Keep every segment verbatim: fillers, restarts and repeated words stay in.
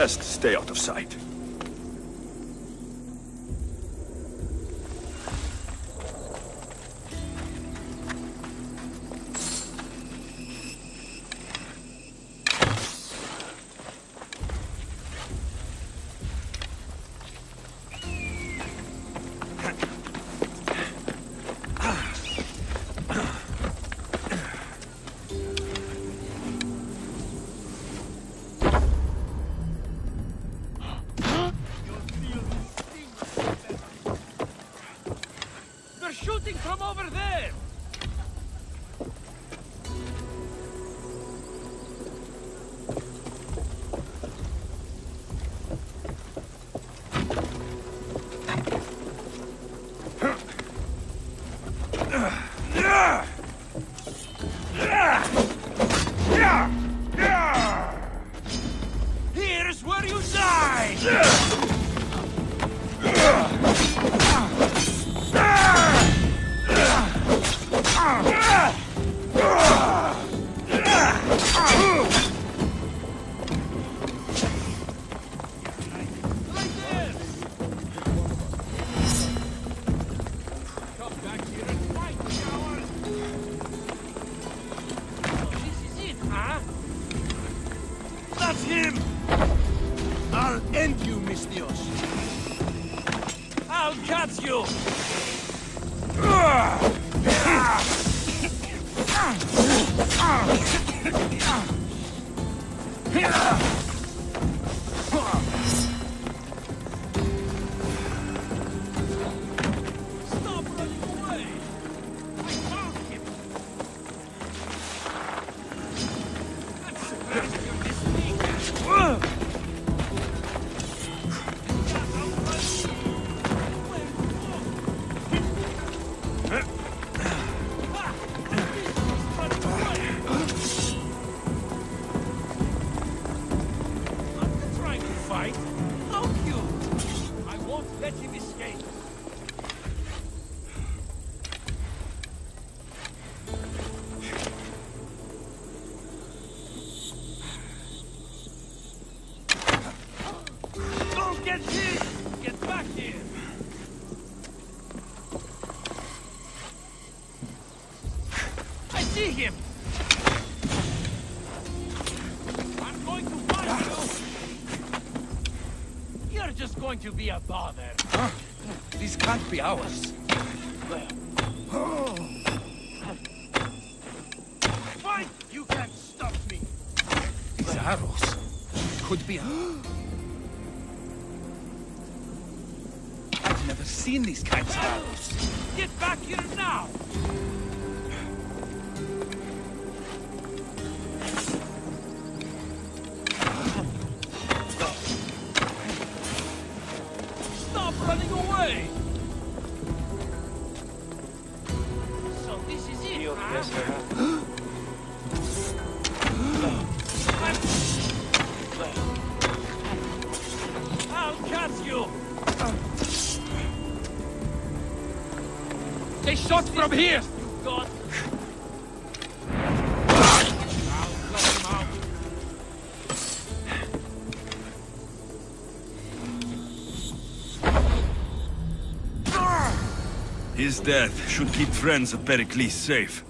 Best stay out of sight. To be a bother. Huh? This can't be ours. Well. Oh. Fight! You can't stop me. These well. Arrows could be. I've never seen these kinds of arrows. Get back here now! From here! His death should keep friends of Pericles safe.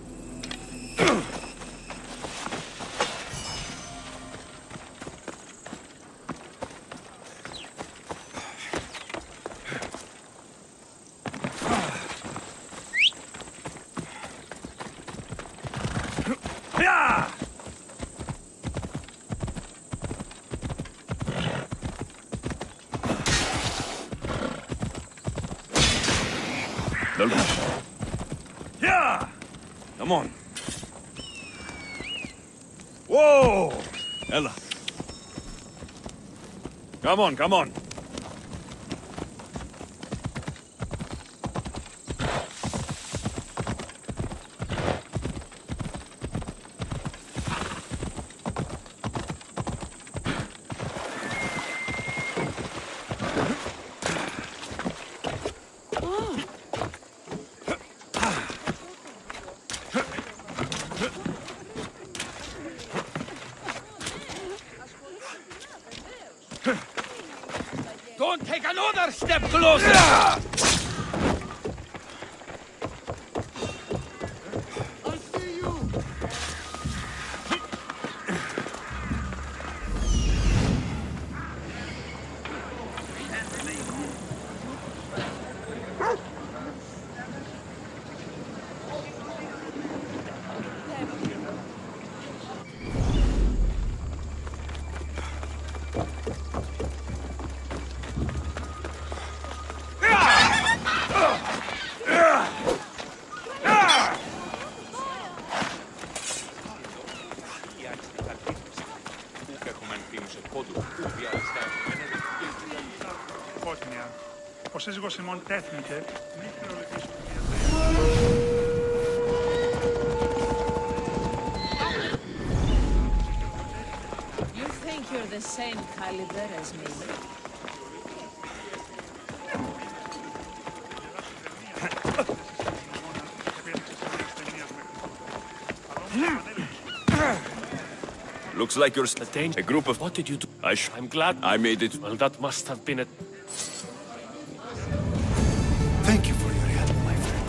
Come on, come on. Another step closer! Yeah. I see you! Ο σύζυγος ημών τέθνηκε. You think you're the same caliber as me? Looks like you're stained. A group of... What did you do? I sh I'm glad I made it. Well, that must have been a... Thank you for your help, my friend.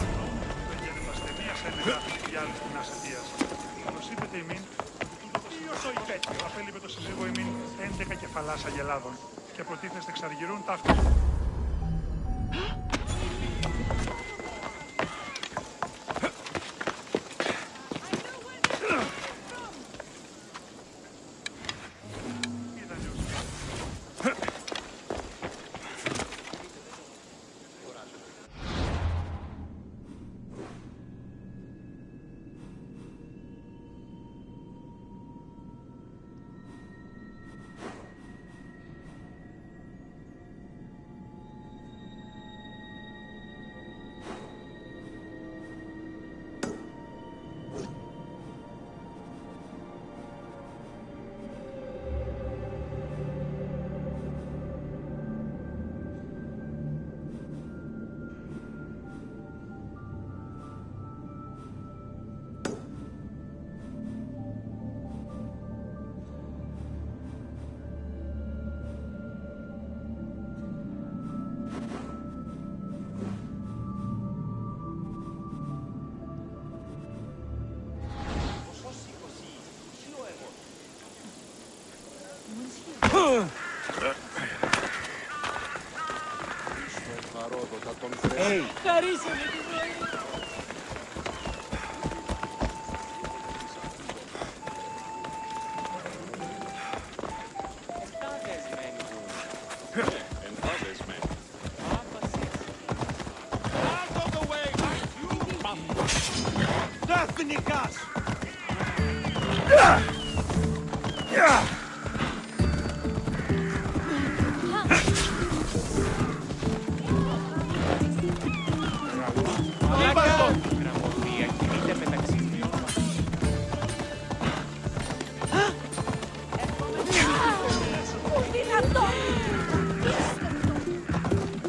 Hey!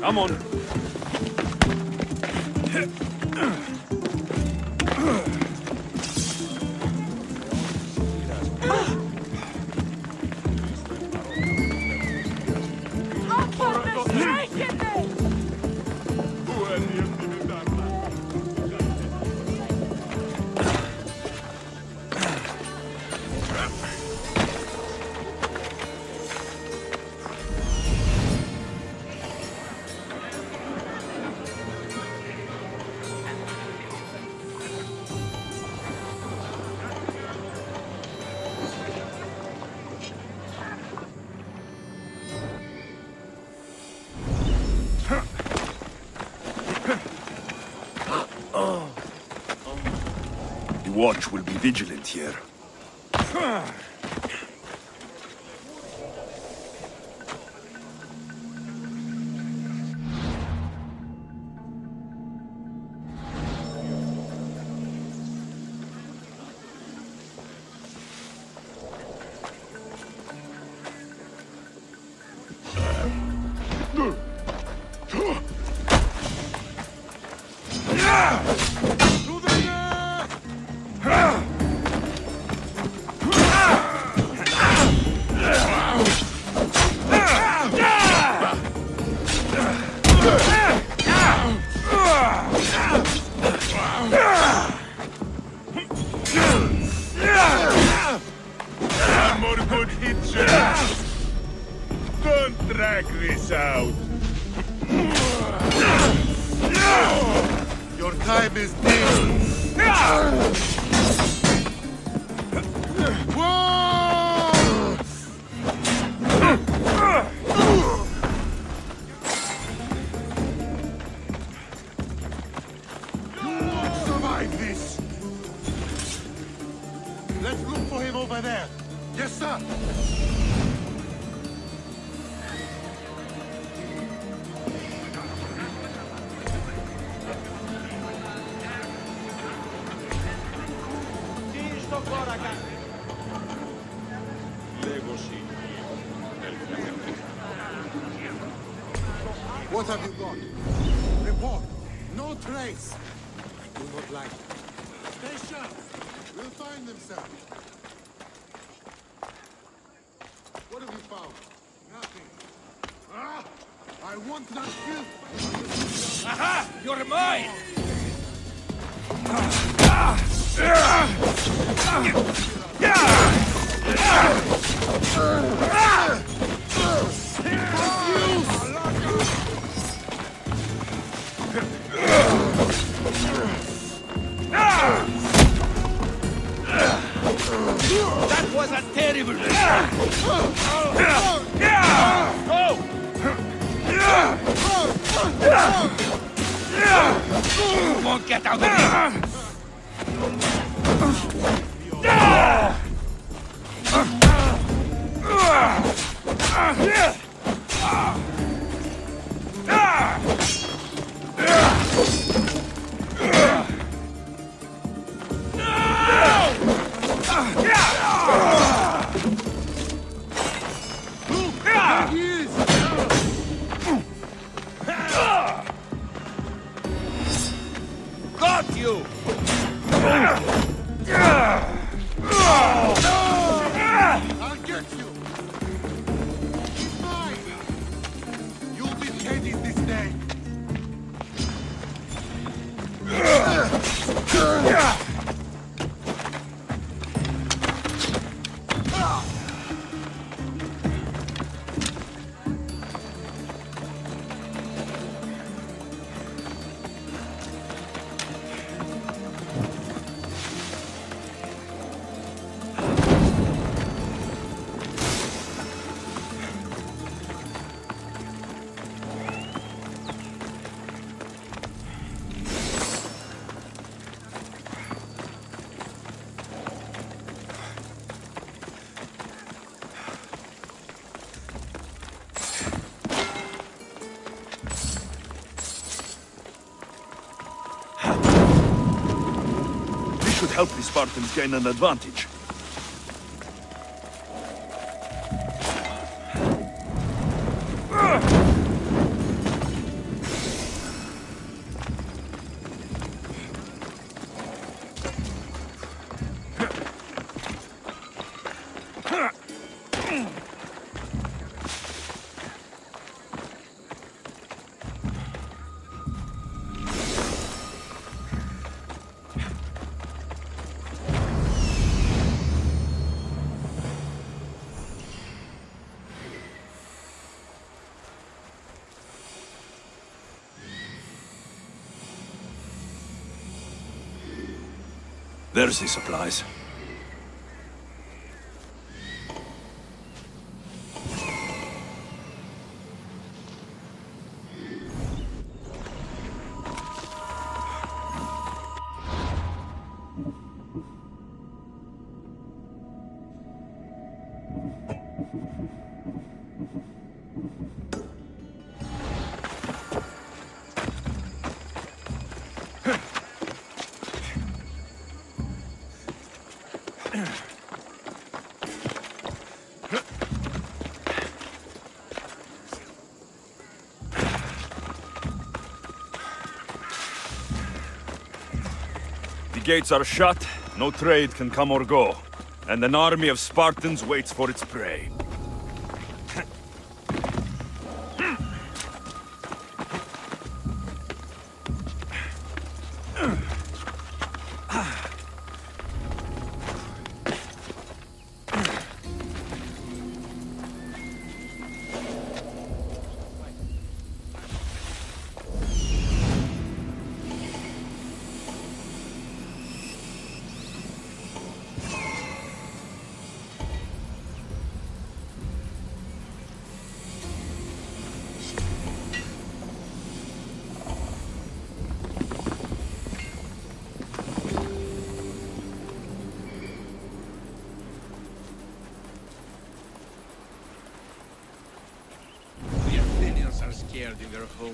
Come on. Watch will be vigilant here. Ah! out. Your time is near. What have you got? Report. No trace. I do not like it. Stay sharp. We'll find them, sir. What have you found? Nothing. Ah! I want that gift. Aha! You're mine! That was a terrible mistake. You won't get out of here. Help the Spartans gain an advantage. There's the supplies. The gates are shut, no trade can come or go, and an army of Spartans waits for its prey.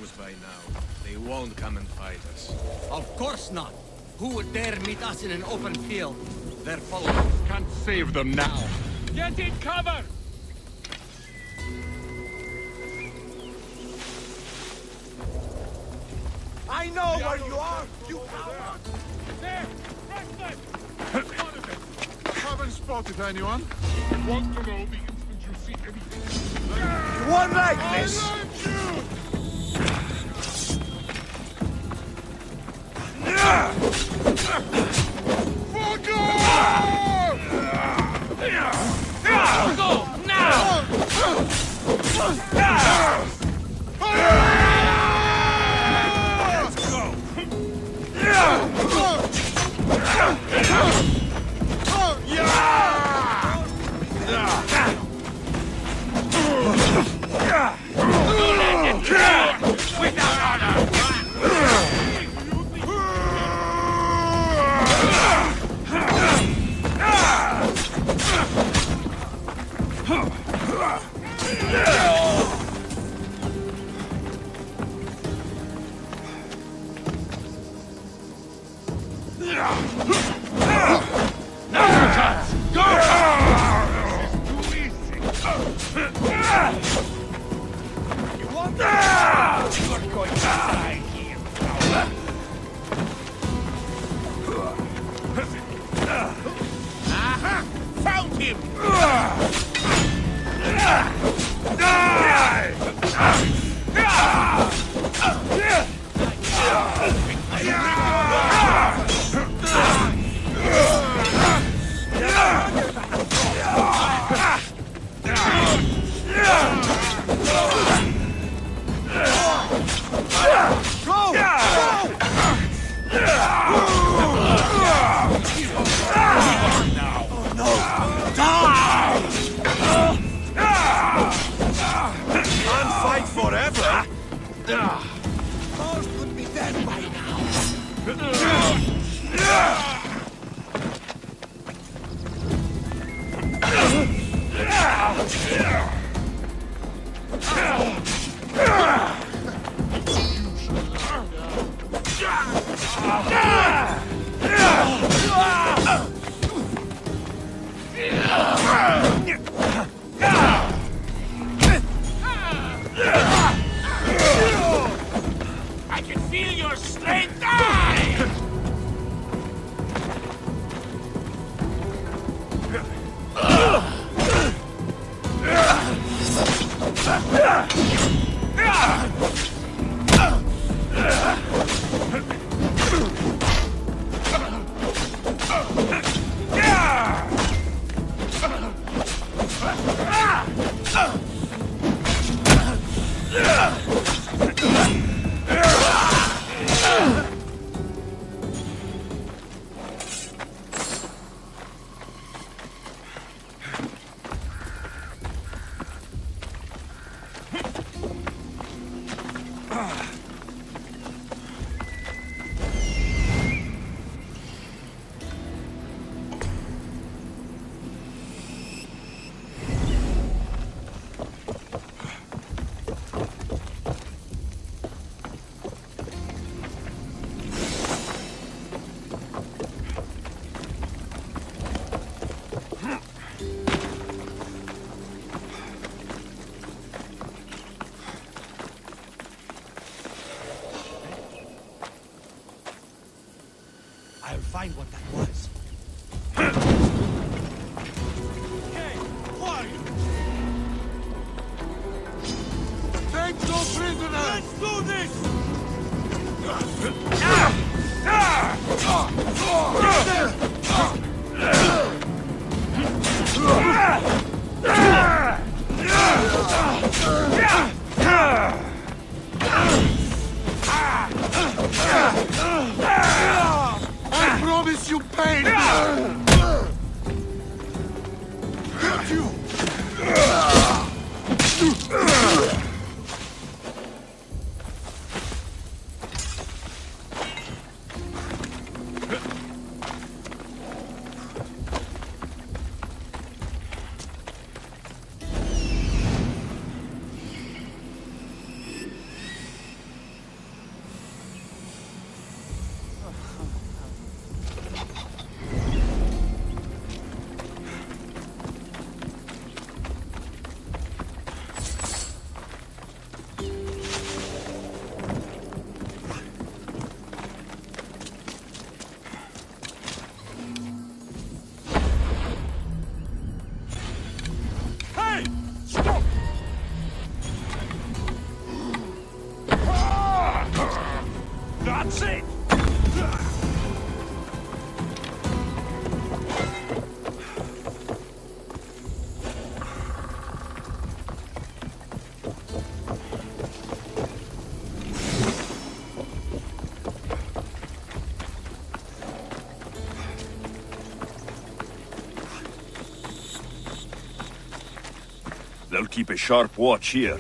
heroes by now. They won't come and fight us. Of course not! Who would dare meet us in an open field? Their followers can't save them now. Get in cover! I know where you are, you coward! There! Restless! Haven't spotted anyone. Want to know the instant you see anything? You won't like this! I love you! Go! Now! Find what that was. Hey, who are you? Take no prisoner! Let's do this! You pain! Get you! I'll keep a sharp watch here.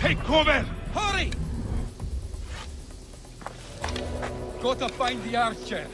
Take cover! Hurry! Gotta find the archer.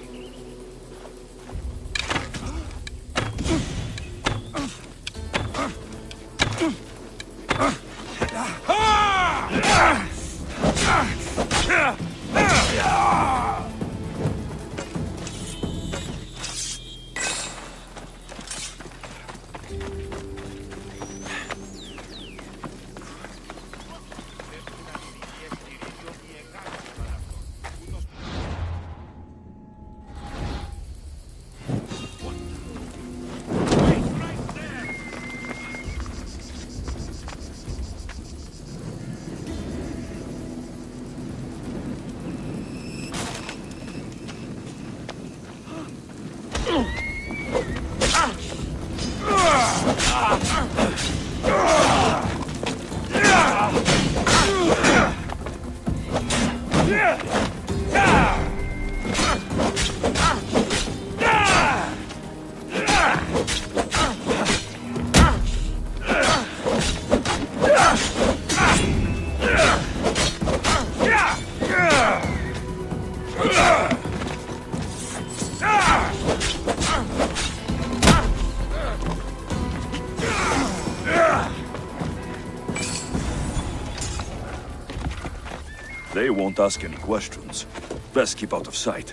They won't ask any questions. Best keep out of sight.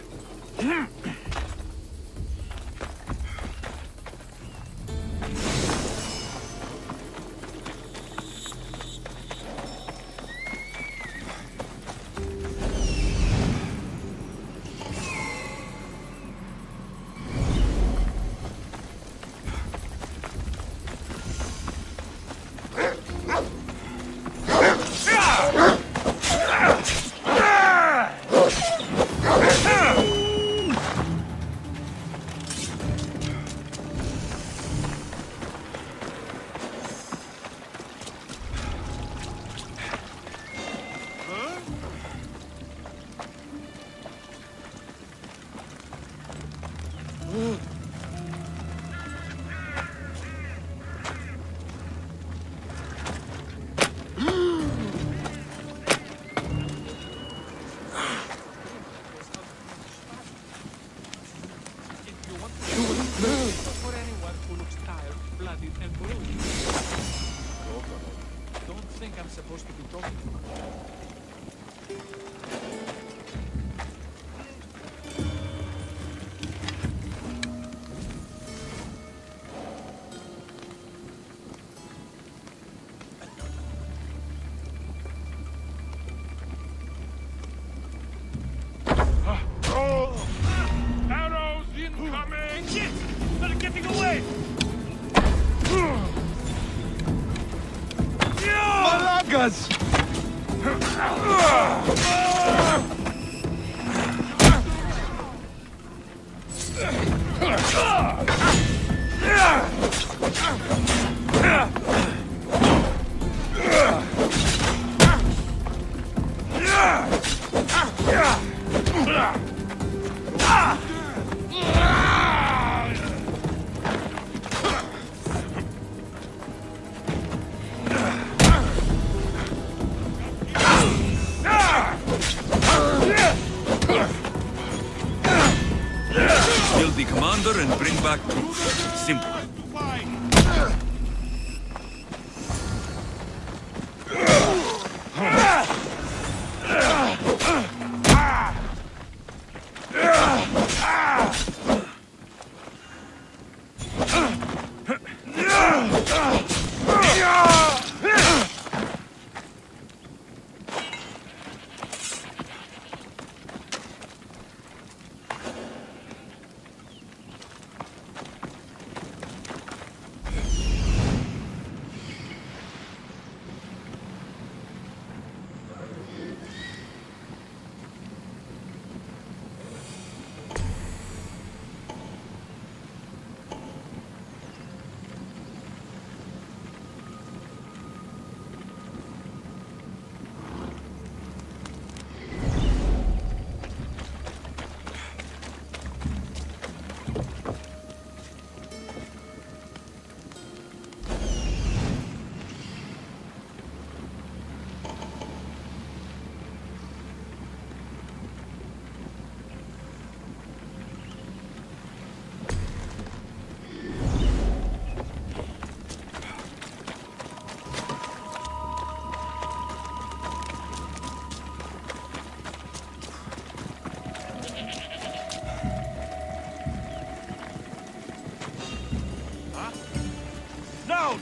And bring back troops. Simple.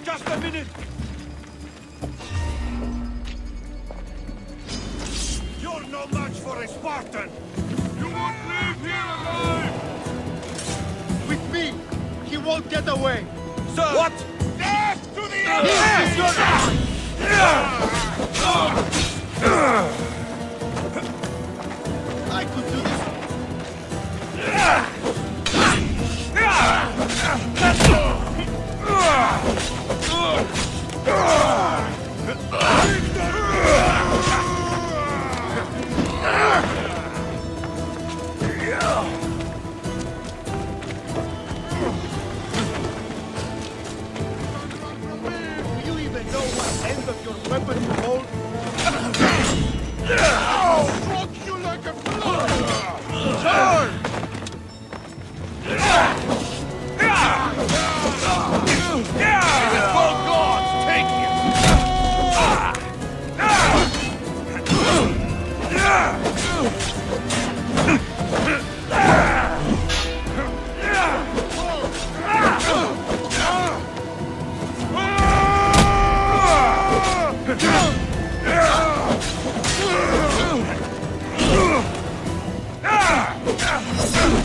Just a minute! You're no match for a Spartan! You won't leave here alive! With me! He won't get away! Sir! What? Death to the enemy! I could do this!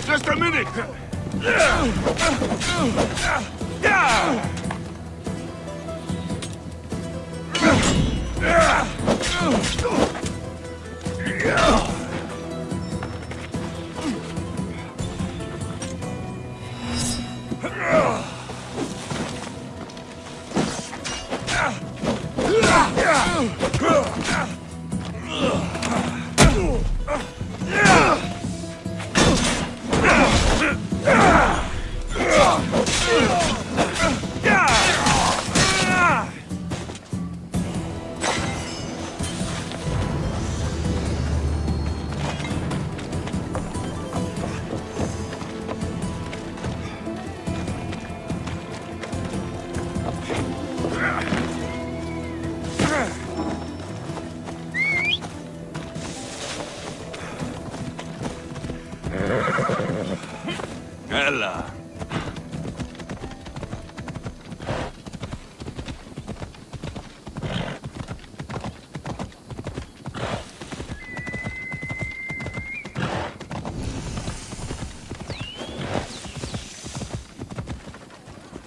Just a minute! Ella!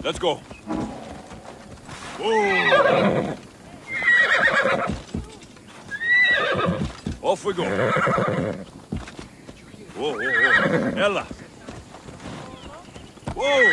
Let's go! Off we go! Whoa, whoa, whoa! Ella! Whoa!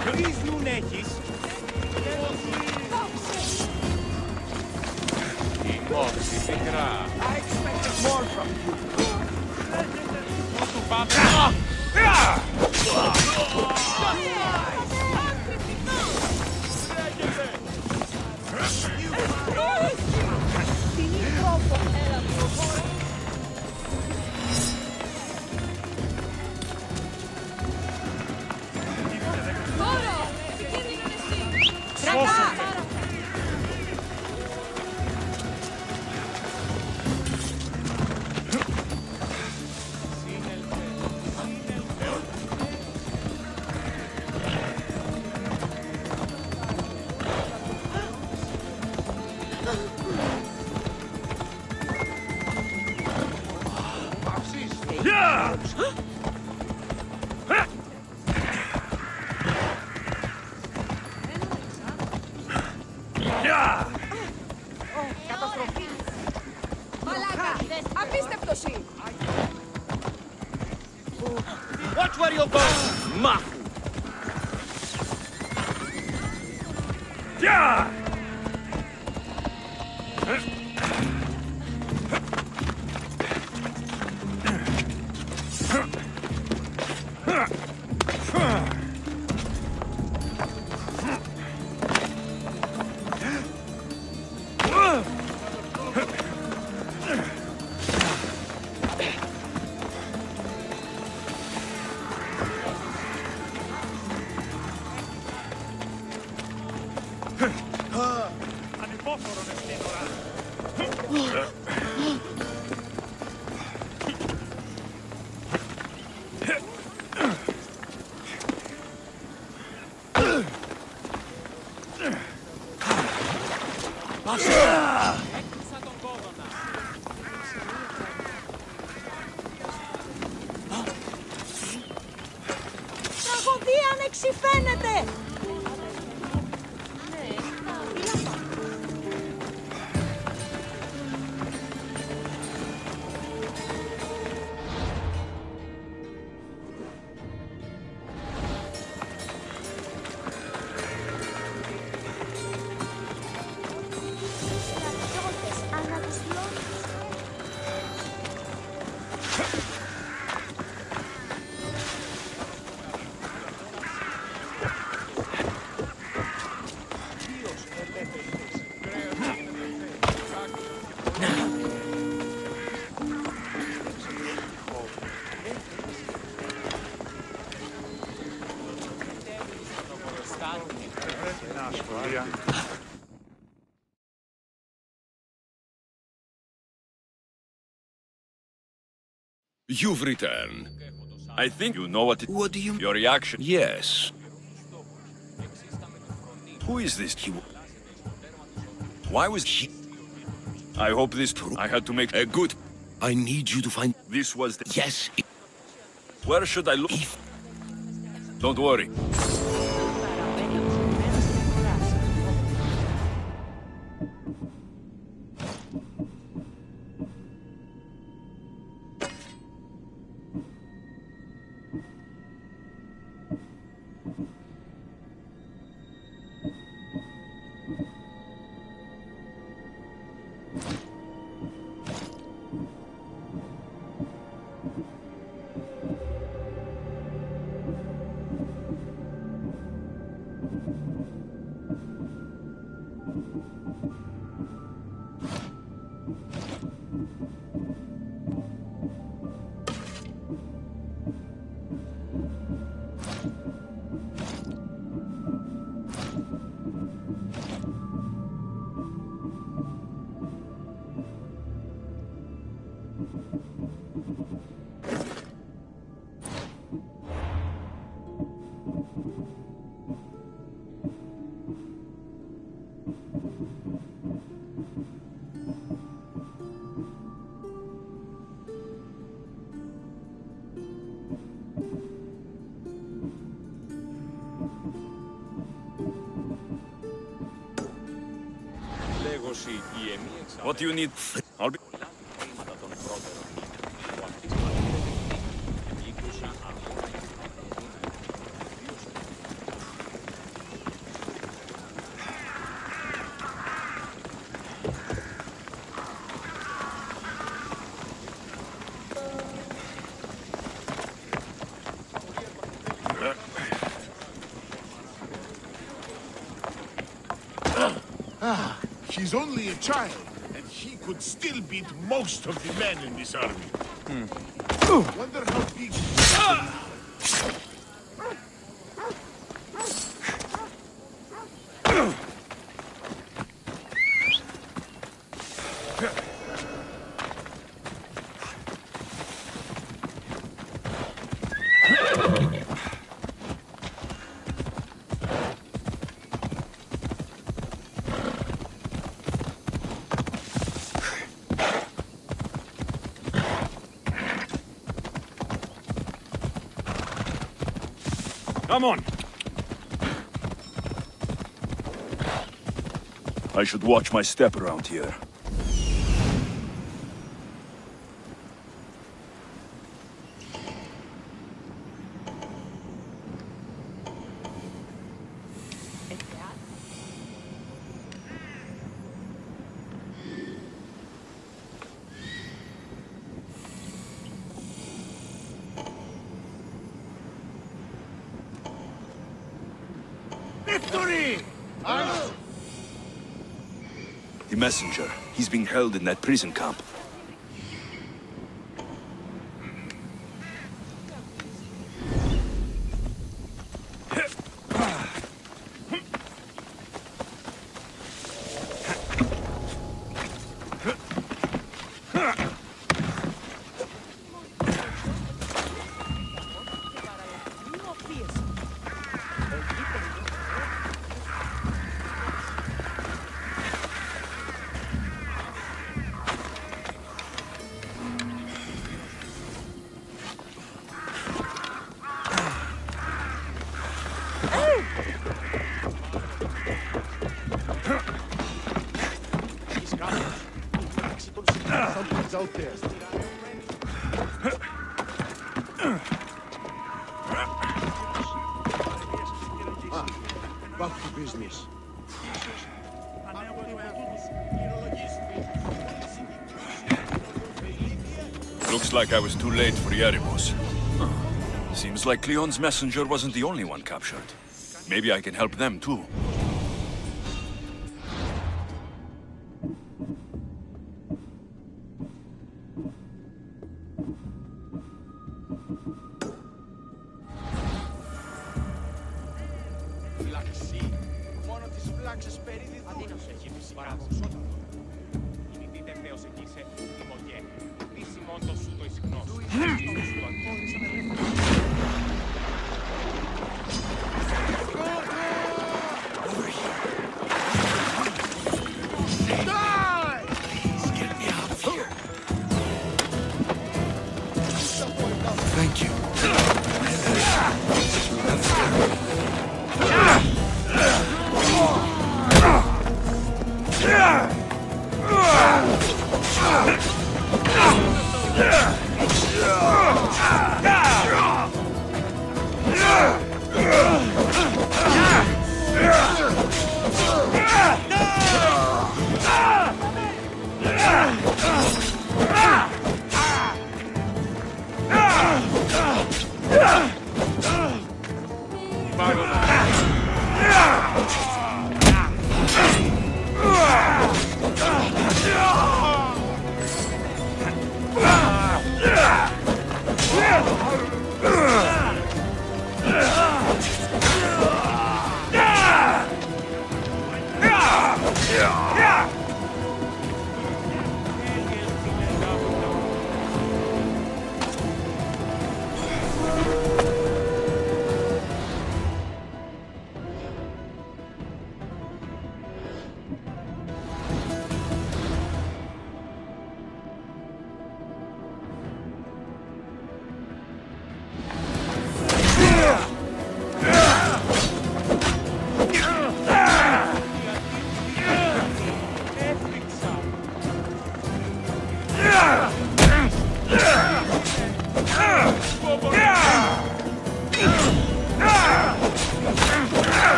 Please, you neckies. I expected more from you. What απίστευτος είναι. Watch where you're going. Μάχου. Yeah. You've returned. I think you know what it... What do you... Your reaction... Yes. Who is this? He... Why was he... I hope this... True. I had to make a good... I need you to find... This was the... Yes. Where should I look? If... Don't worry. What do you need? I'll be... Ah, he's only a child. He could still beat most of the men in this army. Hmm. Wonder how big... Ah! Come on! I should watch my step around here. victory! Arms. The messenger, he's being held in that prison camp. Out there. Ah, back to business. Looks like I was too late for the Erebus. Huh. Seems like Cleon's messenger wasn't the only one captured. Maybe I can help them too.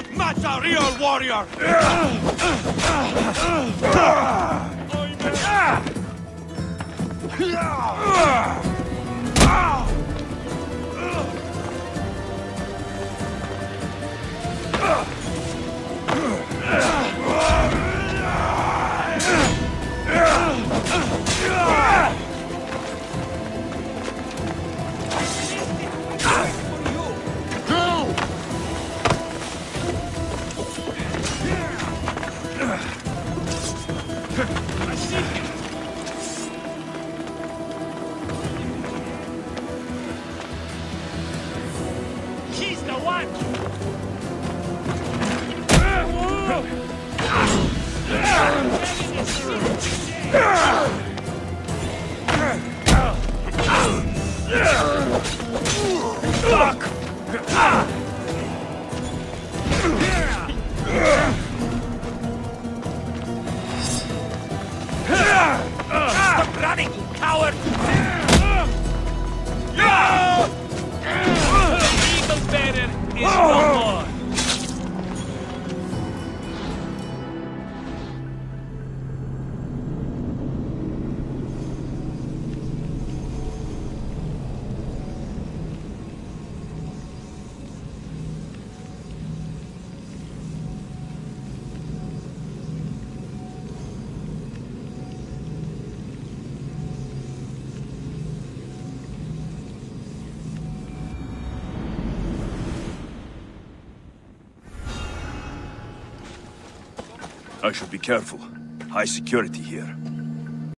That match a real warrior! I should be careful. High security here.